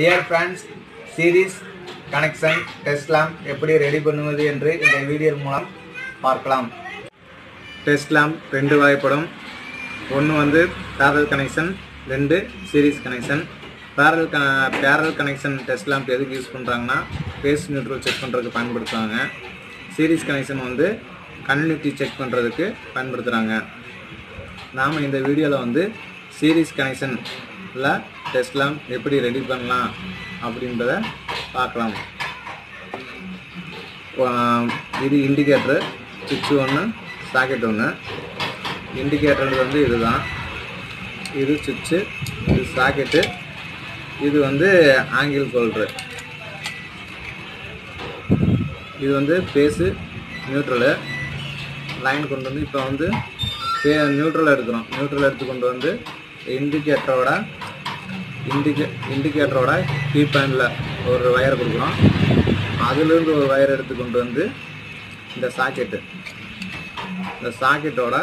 Dear friends, series connection test lamp எப்படி ready பண்ணுவது என்று இந்த வீடியோ மூலம் பார்க்கலாம். டெஸ்ட் லாம்ப் ரெண்டு வகைப்படும். ஒன்று வந்து parallel connection, ரெண்டு series connection. parallel connection test lamp எதுக்கு யூஸ் பண்றாங்கன்னா phase neutral செக் பண்றதுக்கு பயன்படுத்துவாங்க. series connection வந்து continuity செக் பண்றதுக்கு பயன்படுத்துறாங்க. நாம இந்த வீடியோல வந்து series connection ல டெஸ்ட் லாம்ப் எப்படி ரெடி பண்ணலாம் அப்படிங்கறத பார்க்கலாம். இது இண்டிகேட்டர் சுவிட்ச் ஒன்னு சாக்கெட் ஒன்று. இண்டிகேட்டர் வந்து இதுதான், இது சுவிட்சு, இது சாக்கெட்டு, இது வந்து ஆங்கிள் ஹோல்டரு, இது வந்து பேஸு நியூட்ரலு லைன் கொண்டு வந்து இப்போ வந்து நியூட்ரல் எடுக்கிறோம். நியூட்ரல் எடுத்து கொண்டு வந்து இண்டிகேட்டரோட கீ பாயிண்டில் ஒரு வயர் கொடுக்குறோம். அதுலேருந்து ஒரு வயர் எடுத்து கொண்டு வந்து இந்த சாக்கெட்டோட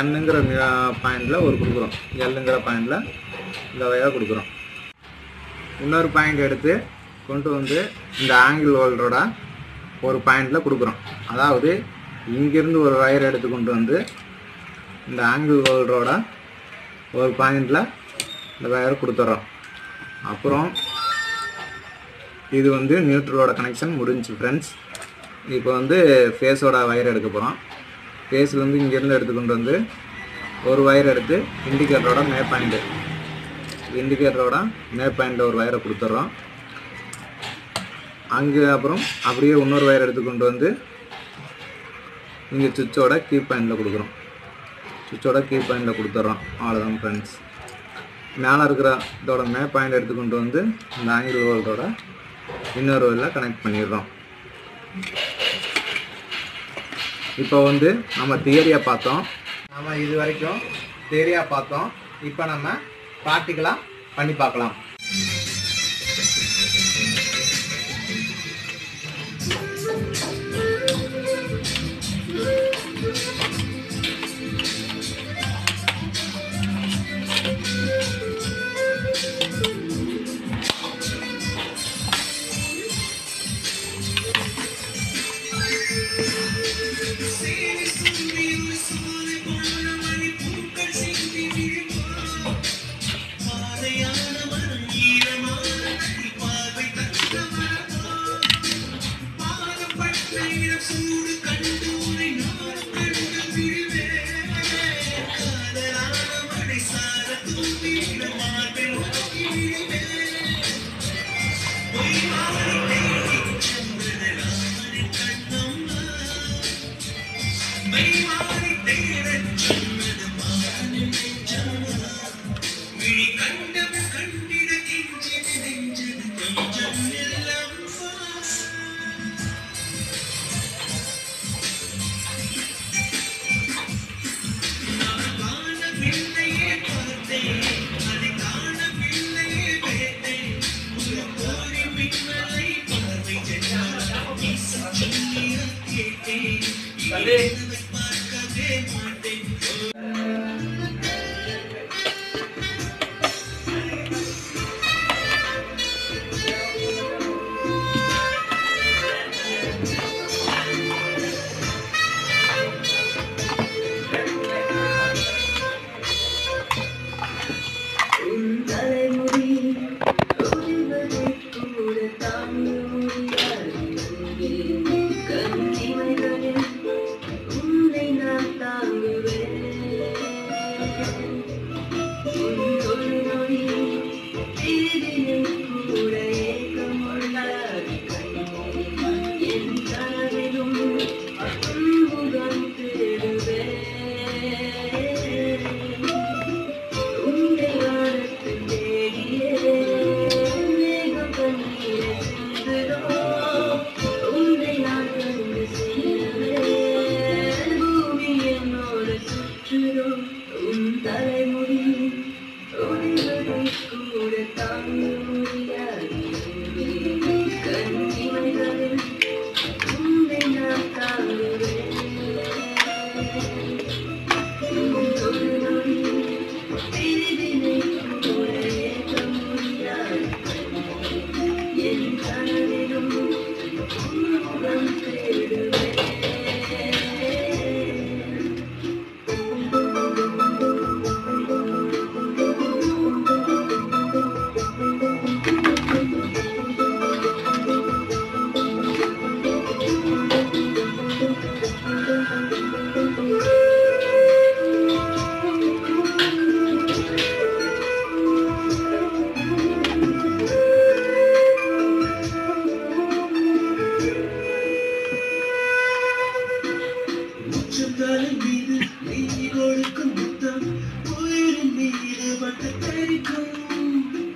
எண்ணுங்கிற பாயிண்டில் ஒரு கொடுக்குறோம், எல்லுங்கிற பாயிண்டில் இந்த வயரை கொடுக்குறோம். இன்னொரு பாயிண்ட் எடுத்து கொண்டு வந்து இந்த ஆங்கிள் ஹோல்டரோட ஒரு பாயிண்டில் கொடுக்குறோம். அதாவது இங்கிருந்து ஒரு வயர் எடுத்து கொண்டு வந்து இந்த ஆங்கிள் ஹோல்டரோட ஒரு பாயிண்டில் இந்த வயரை கொடுத்துட்றோம். அப்புறம் இது வந்து நியூட்ரலோட கனெக்ஷன் முடிஞ்சு ஃப்ரெண்ட்ஸ். இப்போ வந்து ஃபேஸோட வயர் எடுக்க போகிறோம். ஃபேஸ்லேருந்து இங்கேருந்து எடுத்துக்கொண்டு வந்து ஒரு வயர் எடுத்து இண்டிகேட்டரோட மே பாயிண்டில் ஒரு வயரை கொடுத்துட்றோம். அங்கே அப்புறம் அப்படியே இன்னொரு வயர் எடுத்துக்கொண்டு வந்து இங்கே சுவிட்சோட கீ பாயிண்டில் கொடுத்துட்றோம். அவ்வளோதான் ஃப்ரெண்ட்ஸ். மேலே இருக்கிற இதோட மே பாயிண்ட் எடுத்துக்கொண்டு வந்து இந்த ஆங்கிள் ஹோல்டரோட இன்னொரு வயரில் கனெக்ட் பண்ணிடுறோம். இப்போ வந்து நம்ம இது வரைக்கும் தியரியாக பார்த்தோம். இப்போ நம்ம ப்ராக்டிக்கலாக பண்ணி பார்க்கலாம்.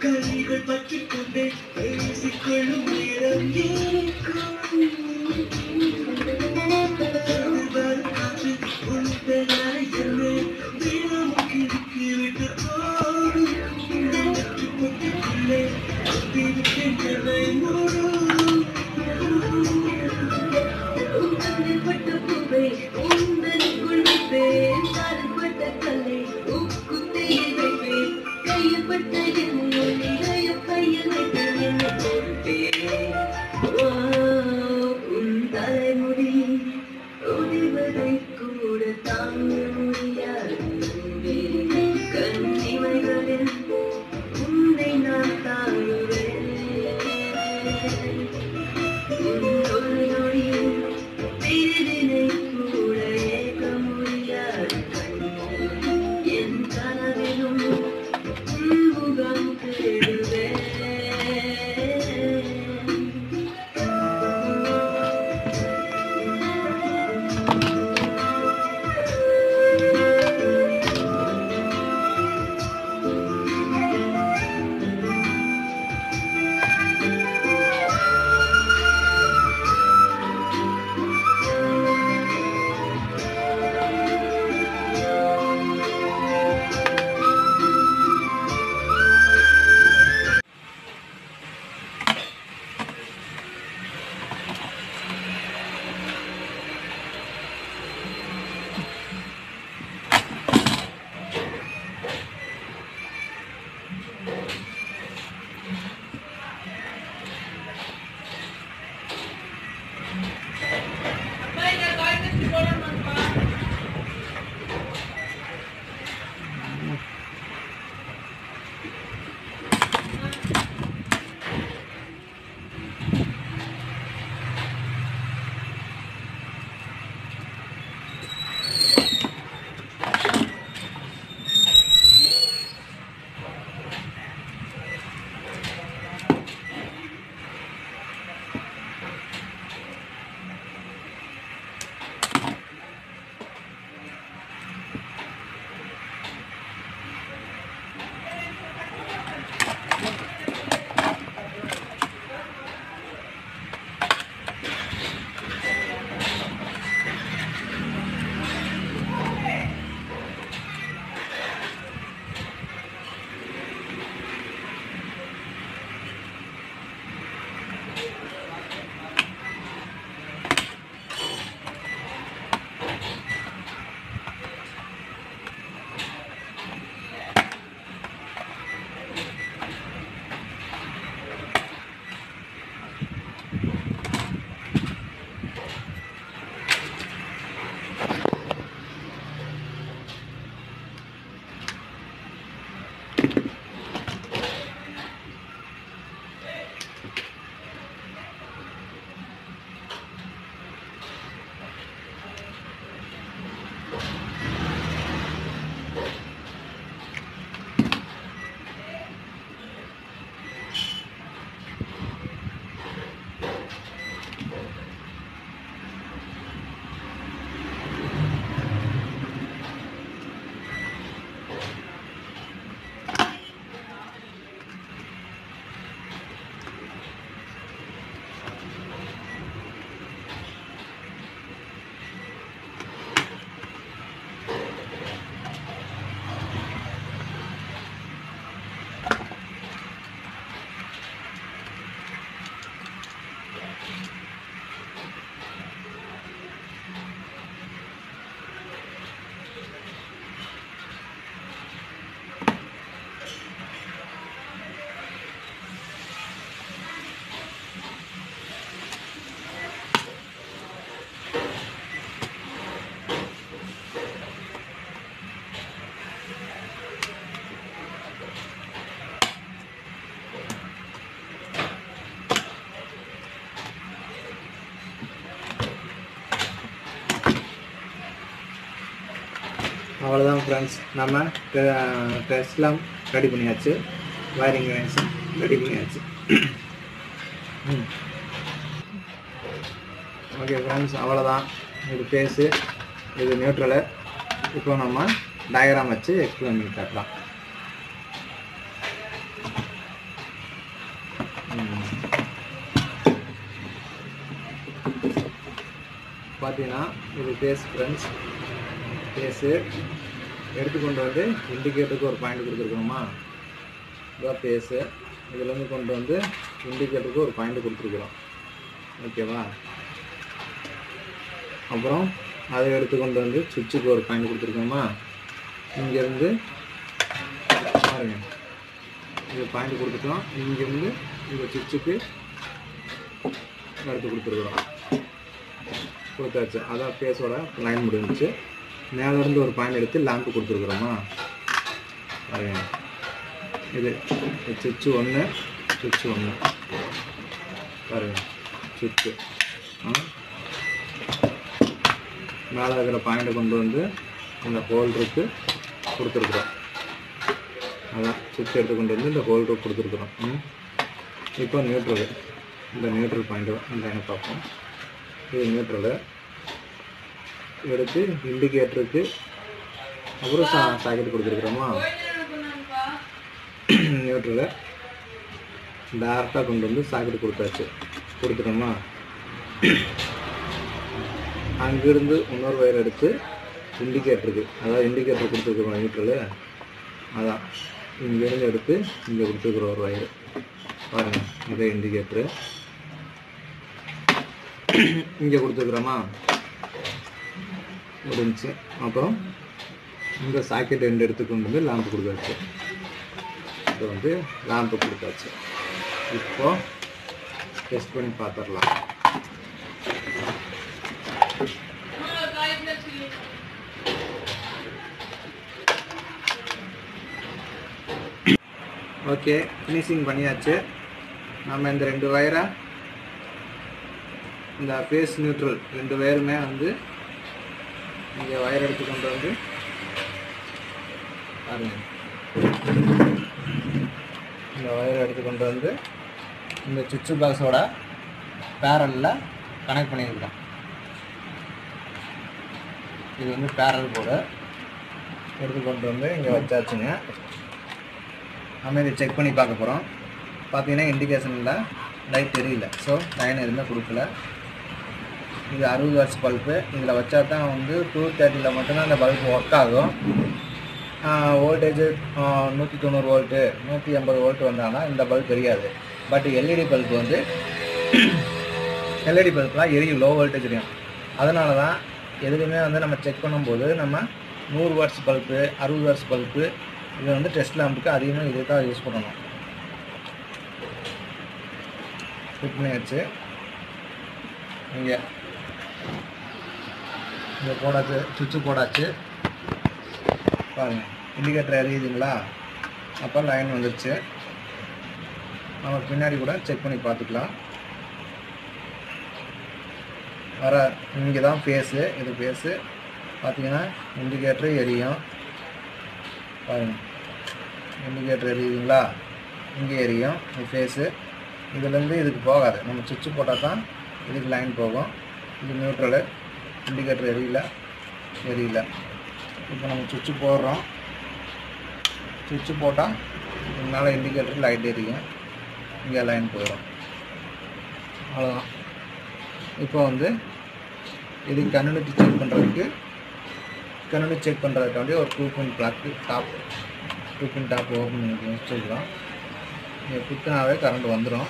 கைகள் பற்றிக் கொண்டே பேசிக்கொள்ளும் நேரம் அவ்வளோதான் ஃப்ரெண்ட்ஸ், நம்ம ட்ரெஸ்லாம் ரெடி பண்ணியாச்சு, வயரிங் ரெடி பண்ணியாச்சு. ஓகே ஃப்ரெண்ட்ஸ், அவ்வளோதான். இது பேஸு, இது நியூட்ரலு. இப்போ நம்ம டயக்ராம் வச்சு எக்ஸ்பிளைன் பண்ணி காட்டலாம். பார்த்தீங்கன்னா இது பேஸ் ஃப்ரெண்ட்ஸ், பேஸு எடுத்துக்கொண்டு வந்து இண்டிகேட்டருக்கு ஒரு பாயிண்ட் கொடுத்துருக்கணுமா, இதாக பேஸு இதுலேருந்து கொண்டு வந்து இண்டிகேட்டருக்கு ஒரு பாயிண்ட் கொடுத்துருக்குறோம் ஓகேவா. அப்புறம் அதை எடுத்துக்கொண்டு வந்து சுவிட்சுக்கு ஒரு பாயிண்ட் கொடுத்துருக்கோமா, இங்கேருந்து பாருங்க இது பாயிண்ட் கொடுத்துட்டோம், இங்கேருந்து இந்த சுவிட்சுக்கு எடுத்து கொடுத்துருக்குறோம் கொடுத்தாச்சு. அதான் பேஸோட லைன் முடிஞ்சிச்சு. மேலேருந்து ஒரு பாயிண்ட் எடுத்து லேம்பு கொடுத்துருக்குறோமா பாருங்க, இது சுவிட்சு ஒன்று சுவிட்சு ஒன்று பாருங்க சுவிட்சு மேலே இருக்கிற பாயிண்ட்டை கொண்டு வந்து இந்த ஹோல்டருக்கு கொடுத்துருக்குறோம். அதான் சுவிட்ச் எடுத்து கொண்டு வந்து இந்த ஹோல்டருக்கு கொடுத்துருக்குறோம். இப்போ நியூட்ரலு, இந்த நியூட்ரல் பாயிண்ட்டு இந்த லைனை பார்ப்போம். இது நியூட்ரலு எடுத்து இண்டிகேட்டருக்கு அப்புறம் சாக்கெட் கொடுத்துருக்குறோமா, நியூட்ரலை டேரெக்டாக கொண்டு வந்து சாக்கெட் கொடுத்தாச்சு கொடுத்துட்டோமா. அங்கிருந்து இன்னொரு வயர் எடுத்து இண்டிகேட்டருக்கு, அதாவது இண்டிகேட்டர் கொடுத்துருக்குறோம் நியூட்ரலு, அதான் இங்கேருந்து எடுத்து இங்கே கொடுத்துருக்குற ஒரு வயர் பாருங்கள், இதே இண்டிகேட்டரு இங்கே கொடுத்துருக்குறோமா முடிஞ்சு. அப்புறம் இந்த சாக்கெட் ரெண்டு எடுத்துக்கொண்டு வந்து லேம்பு கொடுத்தாச்சு, இது வந்து லேம்பு கொடுத்தாச்சு. இப்போது டெஸ்ட் பண்ணி பார்த்துடலாம். ஓகே, ஃபினிஷிங் பண்ணியாச்சு. நம்ம இந்த ரெண்டு வயரை, இந்த ஃபேஸ் நியூட்ரல் ரெண்டு வயருமே வந்து இங்கே வயர் எடுத்து கொண்டு வந்து பாருங்க, இந்த வயரை எடுத்து கொண்டு வந்து இந்த சுவிட்சு பாக்ஸோட பேரலில் கனெக்ட் பண்ணியிருக்கேன். இது வந்து பேரல் போர்டு எடுத்து கொண்டு வந்து இங்கே வச்சாச்சுங்க. நம்ம இதை செக் பண்ணி பார்க்க போகிறோம். பார்த்தீங்கன்னா இண்டிகேஷனில் லைட் தெரியல, ஸோ லைன் எதுவுமே கொடுக்கல. இது 60 வாட்ஸ் பல்பு, இதில் வச்சா தான் வந்து 230ல் மட்டும்தான் அந்த பல்பு ஒர்க் ஆகும். வோல்டேஜு 190 வோல்ட்டு 180 வோல்ட்டு வந்தால்தான் இந்த பல்ப் தெரியாது. பட் எல்இடி பல்பு வந்து எல்இடி பல்புலாம் எரியும், லோ வோல்டேஜ் எரியும். அதனால தான் எதுவுமே வந்து நம்ம செக் பண்ணும்போது நம்ம 100 வாட்ஸ் பல்பு 60 வாட்ஸ் பல்பு இது வந்து டெஸ்ட் லேம்புக்கு அதிகமாக இதை தான் யூஸ் பண்ணணும். ஃபிட் பண்ணியாச்சு, இங்கே இங்கே போடாச்சு சுவிட்சு போடாச்சு பாருங்கள், இண்டிகேட்டர் எரியுதுங்களா, அப்போ லைன் வந்துடுச்சு. நம்ம பின்னாடி கூட செக் பண்ணி பார்த்துக்கலாம். வர இங்கே தான் ஃபேஸு, இது ஃபேஸு பார்த்திங்கன்னா இண்டிகேட்டரு எரியும் பாருங்கள், இண்டிகேட்டர் எரியுதுங்களா, இங்கே எரியும் இது ஃபேஸு. இதுலேருந்து இதுக்கு போகாது, நம்ம சுவிட்சு போட்டால் தான் இதுக்கு லைன் போகும். இது நியூட்ரலு, இண்டிகேட்டர் எரியல. இப்போ நம்ம சுவிட்சு போடுறோம், சுவிட்சு போட்டால் இதனால் இண்டிகேட்டர் லைட் எரியும், இங்கே லைன் போயிடும், அவ்வளோதான். இப்போ வந்து இது கன்டினியூட்டி செக் பண்ணுறதுக்கு, கன்டினியூட்டி செக் பண்ணுறதுக்காண்டி ஒரு 2 பின் டாப் ஓப்பன் பண்ணி வச்சுருக்கிறோம். இங்கே குத்தினாவே கரண்ட் வந்துடும்.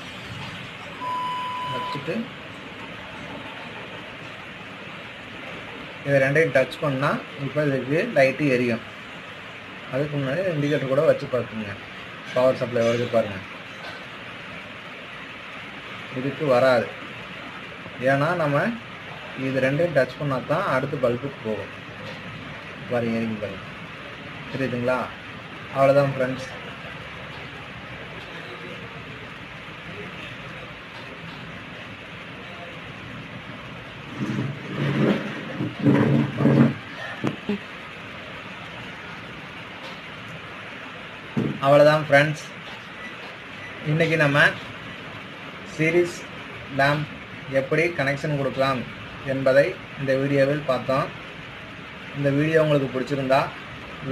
வச்சுட்டு இதை ரெண்டையும் டச் பண்ணால் இப்போ இதுக்கு லைட்டு எரியும். அதுக்கு முன்னாடி இண்டிகேட்டர் கூட வச்சு பார்க்குங்க, பவர் சப்ளை வருது பாருங்கள். இதுக்கு வராது, ஏன்னா நம்ம இது ரெண்டையும் டச் பண்ணால் தான் அடுத்து பல்புக்கு போகும். பாருங்க எரிங்க பாருங்க, தெரியுதுங்களா? அவ்வளோதான் ஃப்ரெண்ட்ஸ். அவ்வளோதான் ஃப்ரெண்ட்ஸ், இன்றைக்கி நம்ம சீரிஸ் லேம்ப் எப்படி கனெக்ஷன் கொடுக்கலாம் என்பதை இந்த வீடியோவில் பார்த்தோம். இந்த வீடியோ உங்களுக்கு பிடிச்சிருந்தா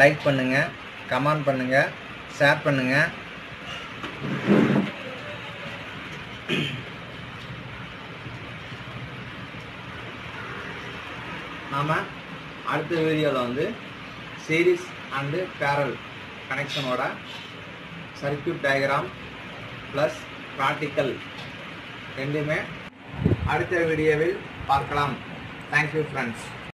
லைக் பண்ணுங்கள், கமெண்ட் பண்ணுங்கள், ஷேர் பண்ணுங்கள். நாம் அடுத்த வீடியோவில் வந்து சீரிஸ் அண்டு பேரல் கனெக்ஷனோட சர்க்யூட் டயக்ராம் ப்ளஸ் ப்ராக்டிக்கல் ரெண்டுமே அடுத்த வீடியோவில் பார்க்கலாம். Thank you friends.